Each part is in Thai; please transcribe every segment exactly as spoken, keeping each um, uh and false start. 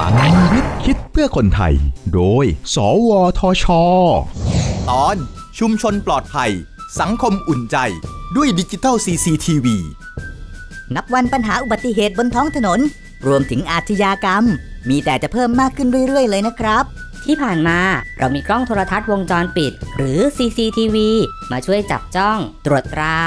ลังคิดคิดเพื่อคนไทยโดยสวทช.ตอนชุมชนปลอดภัยสังคมอุ่นใจด้วยดิจิทัล ซี ซี ที วี นับวันปัญหาอุบัติเหตุบนท้องถนนรวมถึงอาชญากรรมมีแต่จะเพิ่มมากขึ้นเรื่อยๆเลยนะครับที่ผ่านมาเรามีกล้องโทรทัศน์วงจรปิดหรือ ซี ซี ที วี มาช่วยจับจ้องตรวจตรา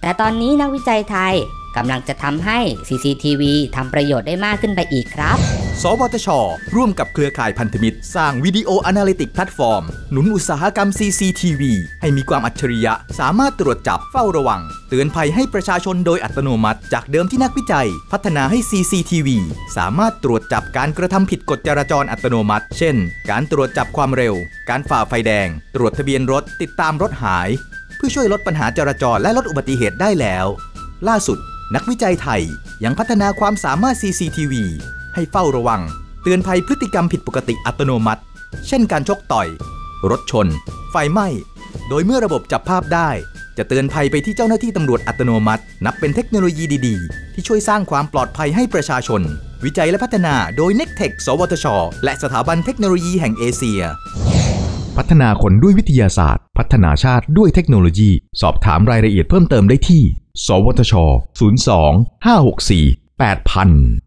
แต่ตอนนี้นักวิจัยไทยกำลังจะทำให้ ซี ซี ที วี ทำประโยชน์ได้มากขึ้นไปอีกครับสวทช.ร่วมกับเครือข่ายพันธมิตรสร้างวิดีโออนาลิติกแพลตฟอร์มหนุนอุตสาหกรรม ซี ซี ที วี ให้มีความอัจฉริยะสามารถตรวจจับเฝ้าระวังเตือนภัยให้ประชาชนโดยอัตโนมัติจากเดิมที่นักวิจัยพัฒนาให้ ซี ซี ที วี สามารถตรวจจับการกระทำผิดกฎจราจรอัตโนมัติเช่นการตรวจจับความเร็วการฝ่าไฟแดงตรวจทะเบียนรถติดตามรถหายเพื่อช่วยลดปัญหาจราจรและลดอุบัติเหตุได้แล้วล่าสุดนักวิจัยไทยยังพัฒนาความสามารถ ซี ซี ที วี ให้เฝ้าระวังเตือนภัยพฤติกรรมผิดปกติอัตโนมัติเช่นการชกต่อยรถชนไฟไหม้โดยเมื่อระบบจับภาพได้จะเตือนภัยไปที่เจ้าหน้าที่ตำรวจอัตโนมัตินับเป็นเทคโนโลยีดีๆที่ช่วยสร้างความปลอดภัยให้ประชาชนวิจัยและพัฒนาโดย เน็กเทค สวทช.และสถาบันเทคโนโลยีแห่งเอเชียพัฒนาคนด้วยวิทยาศาสตร์พัฒนาชาติด้วยเทคโนโลยีสอบถามรายละเอียดเพิ่มเติมได้ที่สวทช ศูนย์ สอง ห้า หก สี่ แปด ศูนย์ ศูนย์